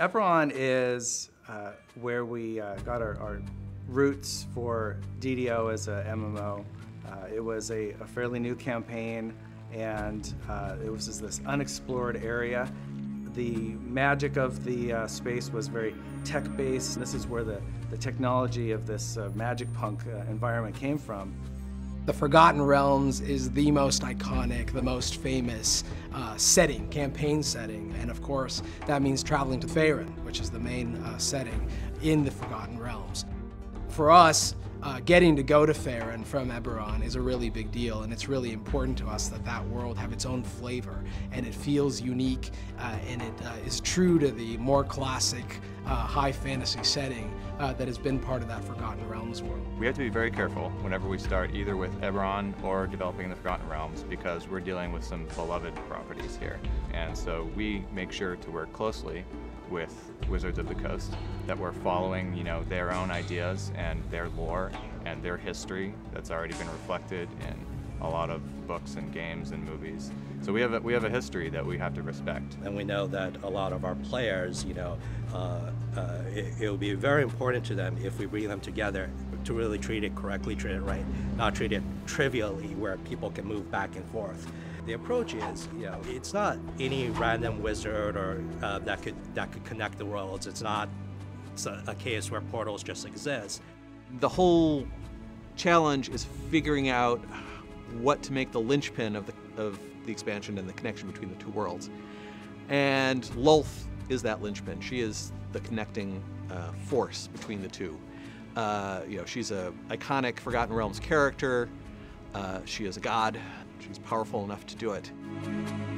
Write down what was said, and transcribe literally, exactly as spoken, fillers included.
Eberron is uh, where we uh, got our, our roots for D D O as a M M O. Uh, it was a, a fairly new campaign, and uh, it was just this unexplored area. The magic of the uh, space was very tech-based. This is where the, the technology of this uh, magic punk uh, environment came from. The Forgotten Realms is the most iconic, the most famous uh, setting, campaign setting, and of course that means traveling to Faerûn, which is the main uh, setting in the Forgotten Realms. For us, Uh, getting to go to Faerûn from Eberron is a really big deal, and it's really important to us that that world have its own flavor, and it feels unique, uh, and it uh, is true to the more classic uh, high fantasy setting uh, that has been part of that Forgotten Realms world. We have to be very careful whenever we start either with Eberron or developing the Forgotten Realms, because we're dealing with some beloved properties here, and so we make sure to work closely with Wizards of the Coast, that we're following, you know, their own ideas and their lore and their history that's already been reflected in a lot of books and games and movies. So we have a, we have a history that we have to respect. And we know that a lot of our players, you know, uh, uh, it, it will be very important to them if we bring them together to really treat it correctly, treat it right, not treat it trivially where people can move back and forth. The approach is, you know, it's not any random wizard or uh, that could that could connect the worlds. It's not it's a, a case where portals just exist. The whole challenge is figuring out what to make the linchpin of the of the expansion and the connection between the two worlds. And Lolth is that linchpin. She is the connecting uh, force between the two. Uh, you know, she's a iconic Forgotten Realms character. Uh, she is a god. She's powerful enough to do it.